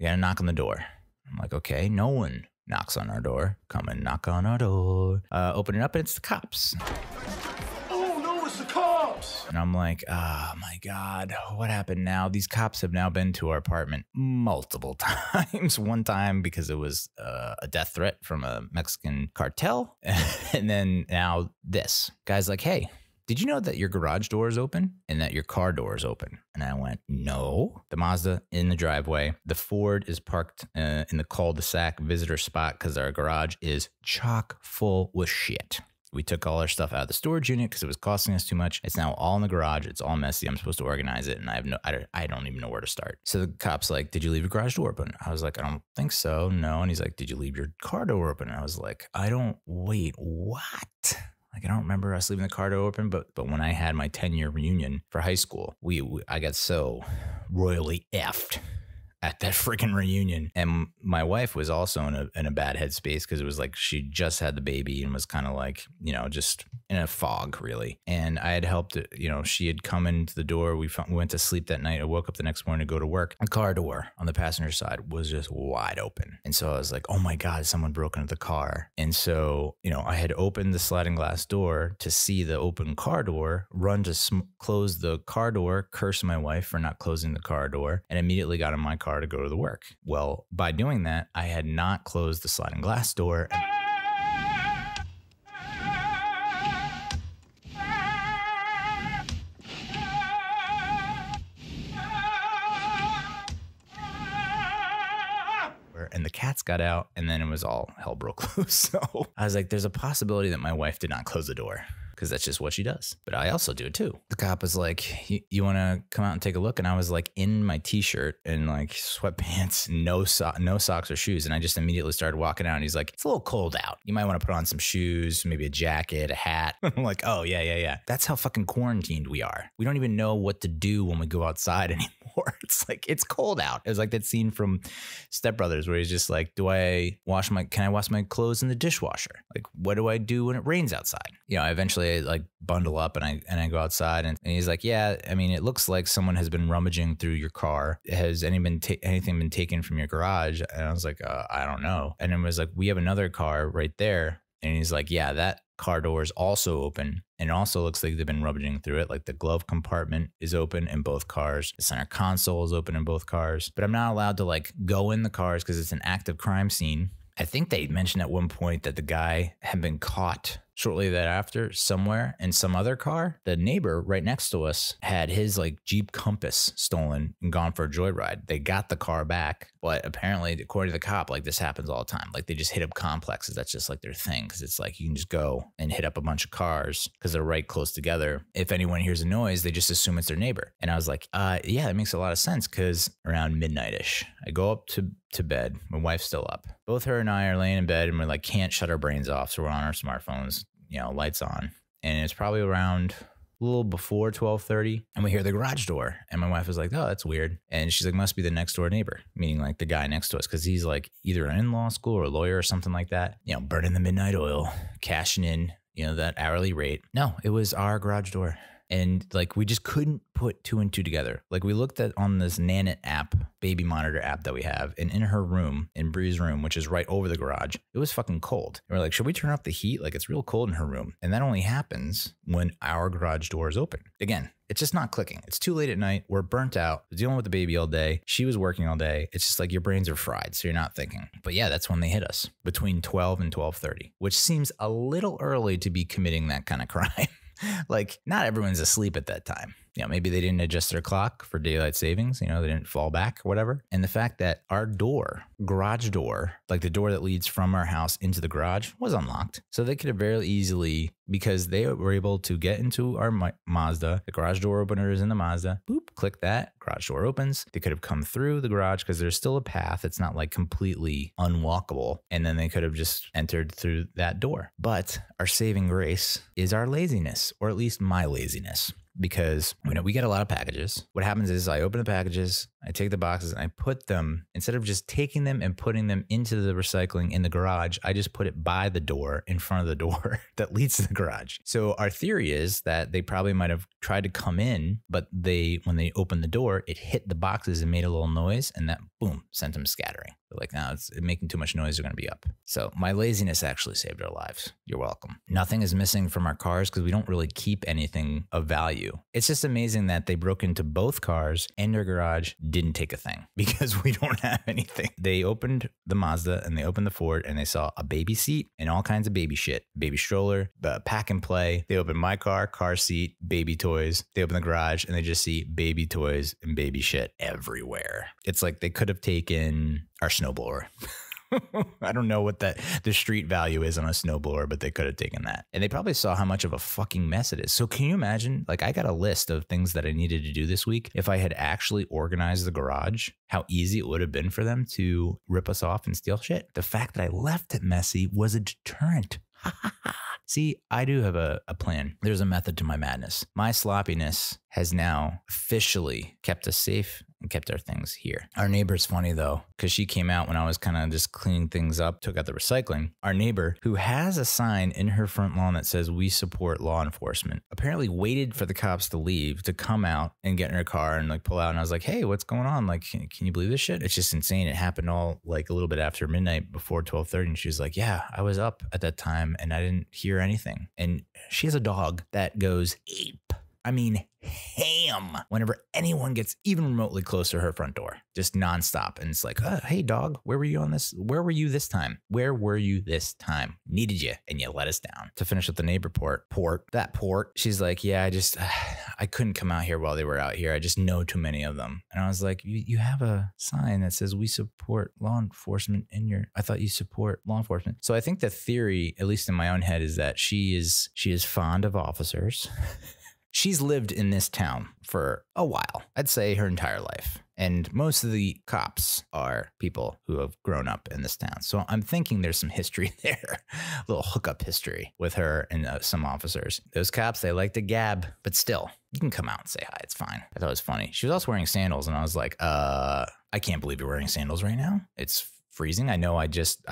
You gotta knock on the door. I'm like, okay, no one knocks on our door. Come and knock on our door. Open it up and it's the cops. Oh no, it's the cops. And I'm like, oh my God, what happened now? These cops have now been to our apartment multiple times. One time because it was a death threat from a Mexican cartel. And then now this guy's like, hey, did you know that your garage door is open and that your car door is open? And I went, no. The Mazda in the driveway. The Ford is parked in the cul-de-sac visitor spot because our garage is chock full with shit. We took all our stuff out of the storage unit because it was costing us too much. It's now all in the garage. It's all messy. I'm supposed to organize it, and I don't even know where to start. So the cop's like, did you leave your garage door open? I was like, I don't think so, no. And he's like, did you leave your car door open? And I was like, wait, what? Like, I don't remember us leaving the car door open, but when I had my 10-year reunion for high school, I got so royally effed at that freaking reunion. And my wife was also in a bad headspace because it was like she just had the baby and was kind of like, you know, just in a fog, really. And I had helped, you know, she had come into the door. We went to sleep that night. I woke up the next morning to go to work. The car door on the passenger side was just wide open. And so I was like, oh my God, someone broke into the car. And so, you know, I had opened the sliding glass door to see the open car door, run to close the car door, curse my wife for not closing the car door, and immediately got in my car to go to the work. Well, by doing that, I had not closed the sliding glass door. And the cats got out, and then it was all hell broke loose. So I was like, there's a possibility that my wife did not close the door, because that's just what she does. But I also do it too. The cop was like, you want to come out and take a look? And I was like in my t-shirt and like sweatpants, no socks or shoes. And I just immediately started walking out, and he's like, it's a little cold out. You might want to put on some shoes, maybe a jacket, a hat. I'm like, oh yeah, yeah, yeah. That's how fucking quarantined we are. We don't even know what to do when we go outside anymore. It's like, it's cold out. It was like that scene from Step Brothers where he's just like, can I wash my clothes in the dishwasher? Like, what do I do when it rains outside? You know, I eventually like bundle up and I go outside, and he's like, yeah, I mean, it looks like someone has been rummaging through your car. Has anything been taken from your garage? And I was like, I don't know. And it was like, we have another car right there. And he's like, yeah, that car door is also open. And it also looks like they've been rummaging through it. Like the glove compartment is open in both cars. The center console is open in both cars, but I'm not allowed to like go in the cars because it's an active crime scene. I think they mentioned at one point that the guy had been caught shortly thereafter somewhere in some other car. The neighbor right next to us had his like Jeep Compass stolen and gone for a joyride. They got the car back, but apparently according to the cop, like this happens all the time. Like they just hit up complexes. That's just like their thing, because it's like you can just go and hit up a bunch of cars because they're right close together. If anyone hears a noise, they just assume it's their neighbor. And I was like, yeah, that makes a lot of sense, because around midnight-ish, I go up to bed. My wife's still up. Both her and I are laying in bed, and we're like, can't shut our brains off. So we're on our smartphones, you know, lights on. And it's probably around a little before 12:30. And we hear the garage door. And my wife was like, oh, that's weird. And she's like, must be the next door neighbor, meaning like the guy next to us, because he's like either an in-law school or a lawyer or something like that. You know, burning the midnight oil, cashing in, you know, that hourly rate. No, it was our garage door. And like, we just couldn't put two and two together. Like, we looked at on this Nanit app, baby monitor app that we have, and in her room, in Bree's room, which is right over the garage, it was fucking cold. And we're like, should we turn up the heat? Like, it's real cold in her room. And that only happens when our garage door is open. Again, it's just not clicking. It's too late at night. We're burnt out, dealing with the baby all day. She was working all day. It's just like your brains are fried, so you're not thinking. But yeah, that's when they hit us, between 12 and 12:30, which seems a little early to be committing that kind of crime. Like, not everyone's asleep at that time. You know, maybe they didn't adjust their clock for daylight savings. You know, they didn't fall back or whatever. And the fact that our door, garage door, like the door that leads from our house into the garage, was unlocked. So they could have very easily, because they were able to get into our Mazda. The garage door opener is in the Mazda. Boop, click that. Garage door opens. They could have come through the garage because there's still a path. It's not like completely unwalkable. And then they could have just entered through that door. But our saving grace is our laziness, or at least my laziness. Because, you know, we get a lot of packages. What happens is I open the packages, I take the boxes, and I put them, instead of just taking them and putting them into the recycling in the garage, I just put it by the door, in front of the door that leads to the garage. So our theory is that they probably might have tried to come in, but when they opened the door, it hit the boxes and made a little noise, and that boom sent them scattering. They're like, no, it's making too much noise. They're going to be up. So my laziness actually saved our lives. You're welcome. Nothing is missing from our cars because we don't really keep anything of value. It's just amazing that they broke into both cars and their garage didn't take a thing because we don't have anything. They opened the Mazda and they opened the Ford and they saw a baby seat and all kinds of baby shit. Baby stroller, pack and play. They opened my car, car seat, baby toys. They opened the garage and they just see baby toys and baby shit everywhere. It's like they could have taken our snowblower. I don't know what the street value is on a snowblower, but they could have taken that. And they probably saw how much of a fucking mess it is. So can you imagine? Like, I got a list of things that I needed to do this week. If I had actually organized the garage, how easy it would have been for them to rip us off and steal shit. The fact that I left it messy was a deterrent. See, I do have a plan. There's a method to my madness. My sloppiness has now officially kept us safe and kept our things here. Our neighbor's funny though, because she came out when I was kind of just cleaning things up, took out the recycling. Our neighbor, who has a sign in her front lawn that says, "We support law enforcement," apparently waited for the cops to leave to come out and get in her car and like pull out. And I was like, hey, what's going on? Like, can you believe this shit? It's just insane. It happened all like a little bit after midnight, before 12:30. And she was like, yeah, I was up at that time and I didn't hear anything. And she has a dog that goes ape. I mean, ham whenever anyone gets even remotely close to her front door, just nonstop. And it's like, oh, hey dog, where were you on this? Where were you this time? Where were you this time? Needed you and you let us down. To finish up the neighbor port. She's like, yeah, I couldn't come out here while they were out here. I just know too many of them. And I was like, you have a sign that says we support law enforcement in your, I thought you support law enforcement. So I think the theory, at least in my own head, is that she is fond of officers. She's lived in this town for a while, I'd say her entire life. And most of the cops are people who have grown up in this town. So I'm thinking there's some history there, a little hookup history with her and some officers. Those cops, they like to gab, but still, you can come out and say hi. It's fine. I thought it was funny. She was also wearing sandals and I was like, I can't believe you're wearing sandals right now. It's freezing. I know I just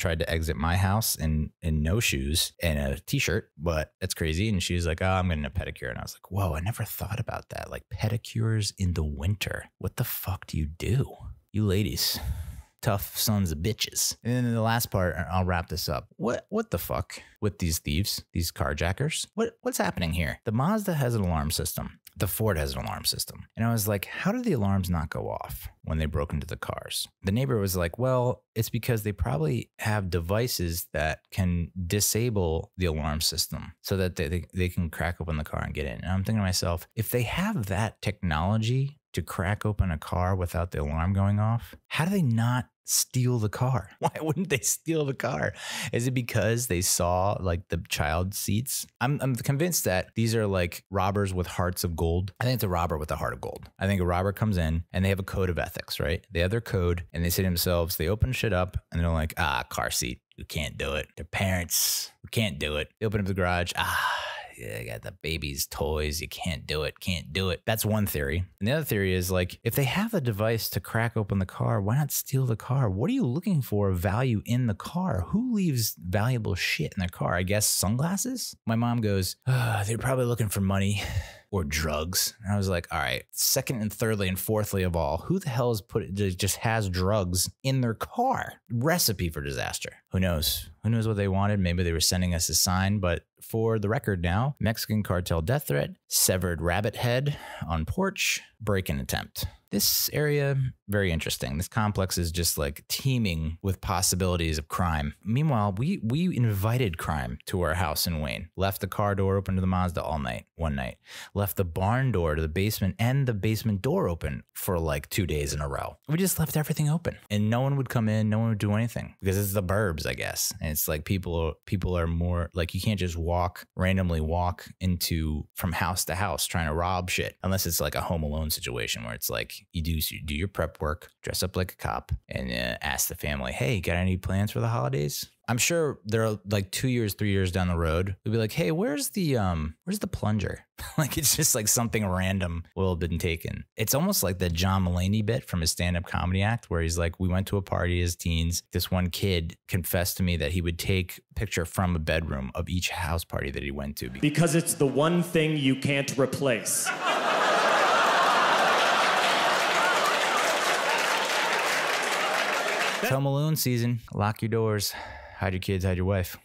tried to exit my house in no shoes and a t-shirt, but that's crazy. And she was like, oh, I'm getting a pedicure. And I was like, whoa, I never thought about that. Like pedicures in the winter. What the fuck do you do? You ladies, tough sons of bitches. And then the last part, I'll wrap this up. What the fuck with these thieves, these carjackers? What's happening here? The Mazda has an alarm system. The Ford has an alarm system. And I was like, how did the alarms not go off when they broke into the cars? The neighbor was like, well, it's because they probably have devices that can disable the alarm system so that they can crack open the car and get in. And I'm thinking to myself, if they have that technology to crack open a car without the alarm going off, how do they not steal the car? Why wouldn't they steal the car? Is it because they saw like the child seats? I'm convinced that these are like robbers with hearts of gold. I think it's a robber with a heart of gold. I think a robber comes in and they have a code of ethics, right? They have their code and they say to themselves, they open shit up and they're like, ah, car seat, we can't do it. Their parents, we can't do it. They open up the garage, ah, yeah, I got the baby's toys. You can't do it. Can't do it. That's one theory. And the other theory is like, if they have a device to crack open the car, why not steal the car? What are you looking for value in the car? Who leaves valuable shit in their car? I guess sunglasses. My mom goes, oh, they're probably looking for money or drugs. And I was like, all right, second and thirdly and fourthly of all, who the hell just has drugs in their car? Recipe for disaster. Who knows? Who knows what they wanted? Maybe they were sending us a sign, but for the record now, Mexican cartel death threat, severed rabbit head on porch, break-in attempt. This area, very interesting. This complex is just like teeming with possibilities of crime. Meanwhile, we invited crime to our house in Wayne. Left the car door open to the Mazda all night, one night. Left the barn door to the basement and the basement door open for like 2 days in a row. We just left everything open and no one would come in. No one would do anything because it's the burbs, I guess. And it's like people are more like, you can't just randomly walk into from house to house trying to rob shit unless it's like a Home Alone situation where it's like, you do your prep work, dress up like a cop, and ask the family, hey, got any plans for the holidays? I'm sure there are like 2 years, 3 years down the road, we'll be like, hey, where's the plunger? Like, it's just like something random will have been taken. It's almost like that John Mulaney bit from his stand-up comedy act where he's like, we went to a party as teens. This one kid confessed to me that he would take a picture from a bedroom of each house party that he went to. Because it's the one thing you can't replace. Home Alone season. Lock your doors. Hide your kids, hide your wife.